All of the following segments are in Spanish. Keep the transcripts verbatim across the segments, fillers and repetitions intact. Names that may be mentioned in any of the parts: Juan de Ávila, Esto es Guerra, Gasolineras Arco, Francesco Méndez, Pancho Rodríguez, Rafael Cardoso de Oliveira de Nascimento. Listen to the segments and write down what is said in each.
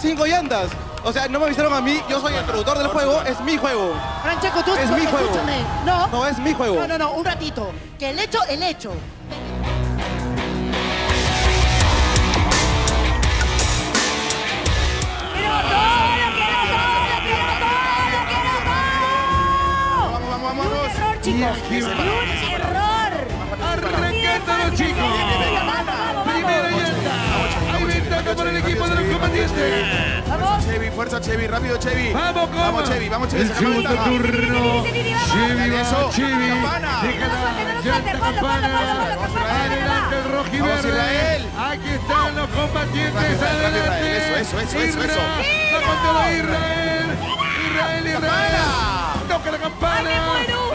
cinco llantas. O sea, no me avisaron a mí, yo soy el productor del juego, es mi juego. Francesco, tú es mi juego. Escúchame. No. No, es mi juego. No, no, no, un ratito. Que el hecho, el hecho. Chicos, es un error. Arrequétalo, chicos. Primera llanta. Hay ventaja por el equipo de los combatientes. Vamos, Chevy, fuerza, Chevy, rápido, Chevy. Vamos, Chevy, vamos, Chevy, vamos, Chevy. El segundo turno. Chevy, eso, Chevy. Llanta, campana. Adelante el rojiverde. Aquí están los combatientes. Adelante. Eso, eso, eso, eso. Israel, Israel, Israel. Toca la campana.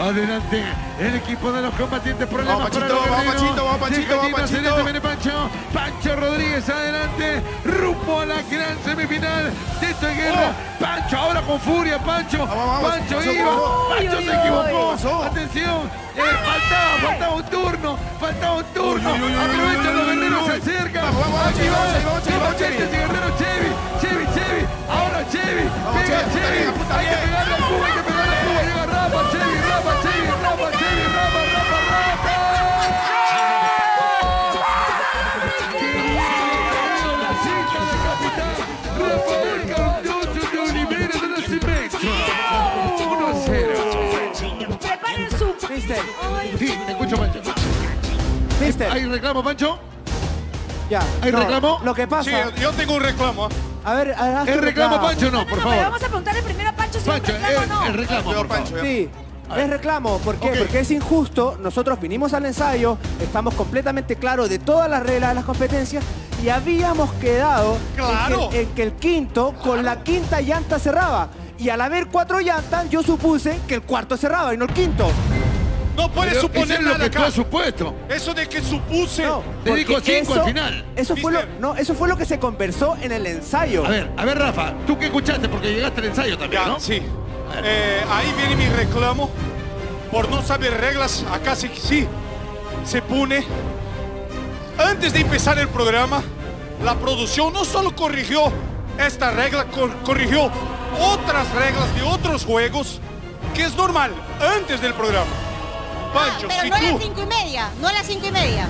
Adelante, el equipo de los combatientes. Problemas vamos, Pachito, para los guerreros. Vamos, Pachito, vamos, Pachito, vamos, Pachito. Viene Pancho, Pancho Rodríguez, adelante. Rumbo a la gran semifinal de Esto es Guerra. Oh. Pancho, ahora con furia, Pancho. Vamos, vamos, Pancho vamos, iba, vamos. Pancho se equivocó. Atención, eh, faltaba, faltaba un turno, faltaba un turno. Aprovecha, los guerreros se acercan. Vamos, vamos, aquí vamos, Chevy, vamos, Chevy. Guerrero, Chevy, Chevy, Chevy. Ahora Chevy, pega Chevy. Hay que pegar la Cuba, hay que pegar la Cuba. Llega Rafa, Chevy, Rafa, Chevy, Rafa, Chevy, Rafa, Rafa, Rafa. La cinta del capitán Rafael Cardoso de Oliveira de Nascimento. uno a cero. Preparen su... Mister. Sí, te escucho, Pancho. Mister. ¿Hay reclamo, Pancho? Ya. ¿Hay reclamo? Lo que pasa... Sí, yo tengo un reclamo. A ver, haz el reclamo, Pancho, no, no, no, por no, favor. Vamos a preguntarle primero a Pancho si Pancho, es reclamo el, o no. El reclamo, por Pancho. Sí, es reclamo. ¿Por qué? Okay. Porque es injusto. Nosotros vinimos al ensayo, estamos completamente claros de todas las reglas de las competencias y habíamos quedado claro. en, que, en que el quinto claro. con la quinta llanta cerraba. Y al haber cuatro llantas, yo supuse que el cuarto cerraba y no el quinto. No puedes suponer nada que acá. Tú has supuesto. Eso de que supuse. No, te digo cinco al final. Eso fue, lo, no, eso fue lo que se conversó en el ensayo. A ver, a ver, Rafa, ¿tú qué escuchaste? Porque llegaste al ensayo también, ya, ¿no? Sí. Eh, ahí viene mi reclamo. Por no saber reglas, acá sí, sí se pone. Antes de empezar el programa, la producción no solo corrigió esta regla, cor corrigió otras reglas de otros juegos, que es normal, antes del programa. Pancho, ah, pero si no tú... a las cinco y media, no a las cinco y media.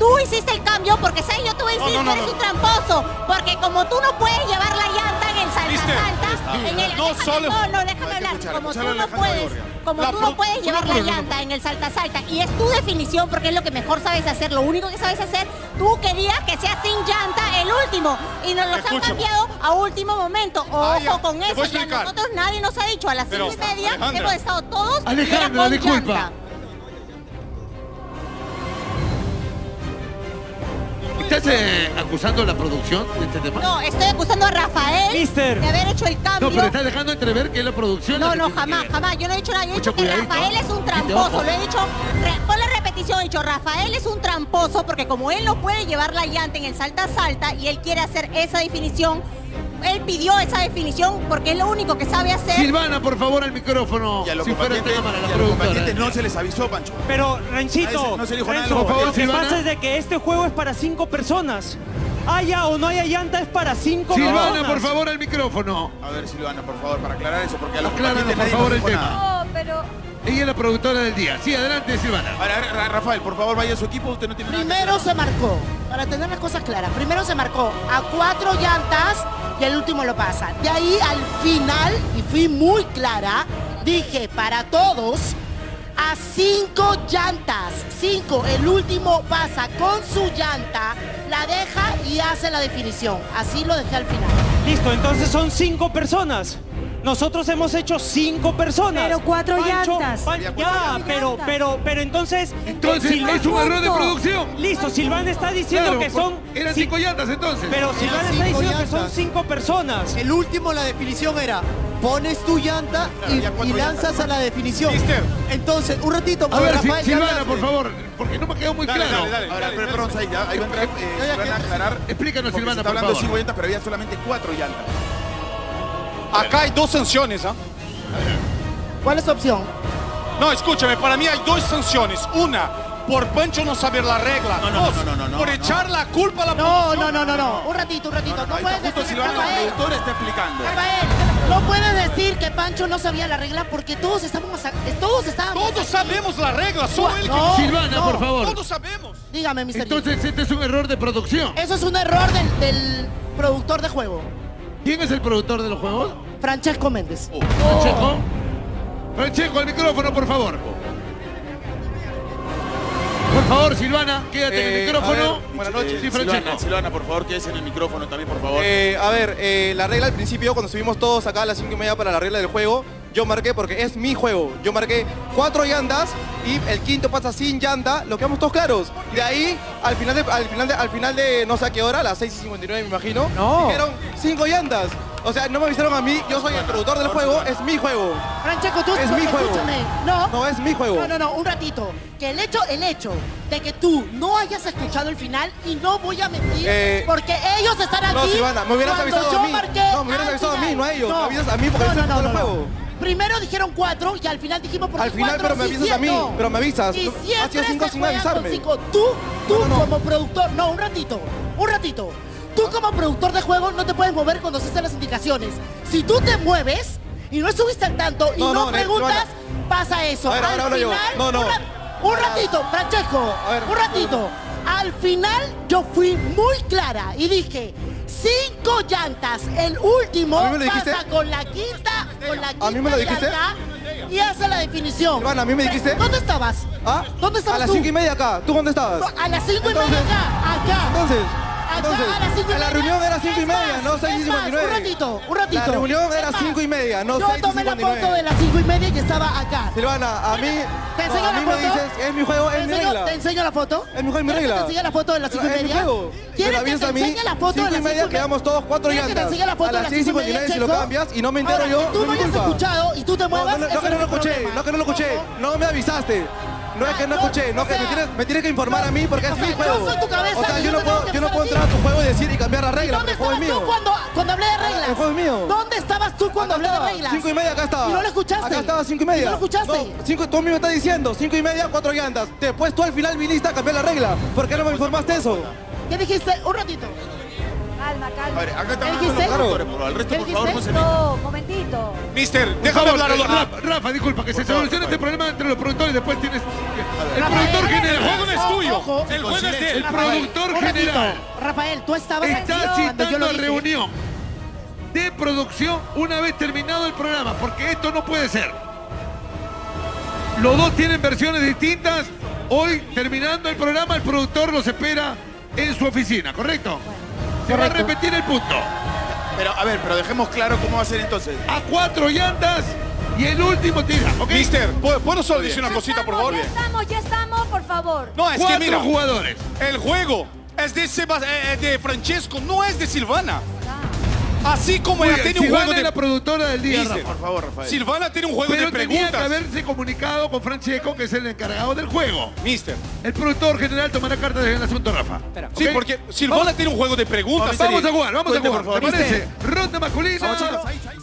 Tú hiciste el cambio porque sabes yo te voy a decir no, no, no, que eres no. un tramposo. Porque como tú no puedes llevar la llanta en el salta-salta, en el... No, déjame, solo... no, no, déjame no hablar. Escuchar, como tú no puedes, como la tú no puedes llevar la llanta en el salta-salta, y es tu definición porque es lo que mejor sabes hacer, lo único que sabes hacer, tú querías que sea sin llanta el último. Y nos los Escúchame. han cambiado a último momento. Ojo ah, con eso, ya nosotros nadie nos ha dicho a las cinco y media, Alejandra, hemos estado todos... Alejandra, disculpa. Llanta. ¿Estás eh, acusando a la producción de este tema? No, estoy acusando a Rafael Mister. de haber hecho el cambio. No, pero estás dejando entrever que es la producción. No, no, jamás, que... jamás. Yo no he dicho nada. Yo he dicho que Rafael es un tramposo. Lo he dicho, re, con la repetición he dicho, Rafael es un tramposo porque como él no puede llevar la llanta en el salta-salta y él quiere hacer esa definición, él pidió esa definición porque es lo único que sabe hacer. Silvana, por favor, al micrófono. Y a los si combatientes, cámara, la y a los combatientes no se les avisó, Pancho. Pero, Rencito, no se dijo Renzo, nada por favor, lo que Silvana. pasa es de que este juego es para cinco personas. Haya o no haya llanta, es para cinco Silvana, personas. Silvana, por favor, al micrófono. A ver, Silvana, por favor, para aclarar eso, porque a los Acláranos, combatientes por favor, el tema. No, pero... Ella es la productora del día. Sí, adelante, Silvana. Ahora, Rafael, por favor, vaya a su equipo. Usted no tiene nada. Primero se marcó, para tener las cosas claras. Primero se marcó a cuatro llantas y el último lo pasa. De ahí al final, y fui muy clara, dije para todos a cinco llantas. Cinco, el último pasa con su llanta, la deja y hace la definición. Así lo dejé al final. Listo, entonces son cinco personas. Nosotros hemos hecho cinco personas. Pero cuatro Pancho, llantas. Pan, ya, cuatro pero, llantas. pero, pero, pero entonces... Entonces Silvana, es un error de producción. Listo, Silvana está diciendo claro, que son... Eran cinco si, llantas entonces. Pero Silvana está diciendo llantas. que son cinco personas. El último, la definición era... Pones tu llanta claro, y, y lanzas llantas. a la definición. Mister. Entonces, un ratito... A ver, Rafael, Silvana, por favor, porque no me quedó muy dale, claro. Dale, dale, Ahora, pero perdón, ahí ya. Hay un rep, eh, aclarar. Explícanos, Silvana, se está por hablando de cinco llantas, pero había solamente cuatro llantas. Acá hay dos sanciones, ¿ah? ¿eh? ¿Cuál es la opción? No, escúchame, para mí hay dos sanciones. Una, por Pancho no saber la regla. No, no, Dos, no, no, no, no, por no, echar no. la culpa a la no, no, no, no, no. Un ratito, un ratito. No, no, no, no puedes decir que Rafael, está explicando. Rafael, no puedes decir que Pancho no sabía la regla porque todos estábamos todos estábamos Todos aquí. sabemos la regla, solo él no, que... Silvana, no, por favor. Todos sabemos. Dígame, mister Entonces, este es un error de producción. Eso es un error del, del productor de juego. ¿Quién es el productor de los juegos? Francesco Méndez. Oh. Oh. ¿Francesco? Francesco, el micrófono, por favor. Por favor, Silvana, quédate eh, en el micrófono. Ver, Buenas noches, eh, sí, Francesco. Silvana, Silvana, por favor, quédese en el micrófono también, por favor. Eh, a ver, eh, la regla al principio, cuando subimos todos acá a las cinco y media para la regla del juego, yo marqué, porque es mi juego, yo marqué cuatro llantas y el quinto pasa sin llanta, lo quedamos todos claros. De ahí, al final de, al final de, al final de no sé a qué hora, las seis y cincuenta y nueve me imagino, no. dijeron cinco llantas. O sea, no me avisaron a mí, yo soy el productor del juego, es mi juego. Francesco, tú es mi juego. No, no, es mi juego. No, no, no, un ratito. Que el hecho, el hecho de que tú no hayas escuchado el final y no voy a mentir, eh, porque ellos están aquí. No, Silvana, me hubieras avisado a mí. No, me hubieras avisado final. a mí, no a ellos. No. Me avisas a mí porque no, no, no, no, el juego. No. Primero dijeron cuatro y al final dijimos por cuatro. Al final, cuatro, pero me avisas a mí, pero me avisas. Y siempre cinco se sin avisarme. Cinco. Tú, tú no, no, no. como productor, no, un ratito, un ratito. Tú ¿Ah? como productor de juego no te puedes mover cuando se hacen las indicaciones. Si tú te mueves y no estuviste al tanto y no, no, no preguntas, no, no. pasa eso. A ver, al ahora final, no, no. Un, ra un ratito, Francesco, ver, un ratito. Al final yo fui muy clara y dije cinco llantas. El último pasa con la quinta, con la quinta ¿A mí me lo dijiste? Llanta y hace la definición. Silvana, ¿a mí me dijiste? ¿Dónde estabas? ¿Ah? ¿Dónde estabas? A las cinco y media acá. ¿Tú dónde estabas? No, a las cinco y media acá. Acá. Entonces. Entonces, a la, la reunión era cinco y media, no seis y cincuenta y nueve. Un ratito, un ratito. La reunión era cinco y media, no seis y cincuenta y nueve. Yo tomé la foto de las cinco y media que estaba acá. Silvana, a mí, ¿Te enseño no, a mí la foto? me dices, es mi juego, es mi regla. ¿Te enseño la foto? Es mi juego, es mi regla. ¿Te enseño la foto de las cinco y media? ¿Quieres que te enseñe la foto de las cinco y media? cinco y media quedamos todos cuatro llantas. A las seis y cincuenta y nueve si lo cambias y no me entero yo, no es mi culpa. Que tú no hayas escuchado y tú te muevas, no que no lo escuché, no que no lo escuché, no me avisaste. No es que no escuché, no, o sea, que me tienes, me tienes que informar no, a mí porque es o sea, mi juego. Yo soy tu cabeza, o sea, yo no, puedo, yo no puedo entrar a tu juego y decir y cambiar la regla. ¿Dónde estabas tú cuando, cuando hablé de reglas? El juego es mío. ¿Dónde estabas tú cuando acá hablé estaba, de reglas? Cinco y media acá estaba. ¿Y no lo escuchaste? Acá estaba cinco y media. ¿Y no lo escuchaste? No, cinco, tú a mí me estás diciendo, cinco y media, cuatro llantas. Después tú al final viniste a cambiar la regla. ¿Por qué no me informaste eso? ¿Qué dijiste? Un ratito. Calma, calma. A ver, acá estamos los productores, pero al resto, por favor, no se metan. No, momentito. Mister, déjame hablar a los... Rafa, Rafa, disculpa, que se solucione este problema entre los productores, después tienes... El productor general. El juego no es tuyo. El juego es de él. El productor general. Rafael, tú estabas... Está citando a reunión de producción una vez terminado el programa, porque esto no puede ser. Los dos tienen versiones distintas. Hoy, terminando el programa, el productor los espera en su oficina, ¿correcto? Se va a repetir el punto. Pero, a ver, pero dejemos claro cómo va a ser entonces. A cuatro llantas y el último tira, ¿ok? Mister, ¿puedo, ¿puedo solo decir una ya cosita, estamos, por favor? Ya estamos, ya estamos, por favor. No, es cuatro que mira, jugadores. El juego es de, Sebast eh, de Francesco, no es de Silvana. Así como Oye, ella tiene Silvana un juego de... la productora del día, Mister, Rafa, por favor, Rafael. Silvana tiene un juego pero de preguntas. Pero tenía que haberse comunicado con Francesco, que es el encargado del juego. Mister. El productor general tomará cartas en el asunto, Rafa. Espera, ¿okay? Sí, porque Silvana vamos. tiene un juego de preguntas. Vamos a jugar, vamos Cuente, a jugar. ¿Te parece? Ronda masculina. Vamos,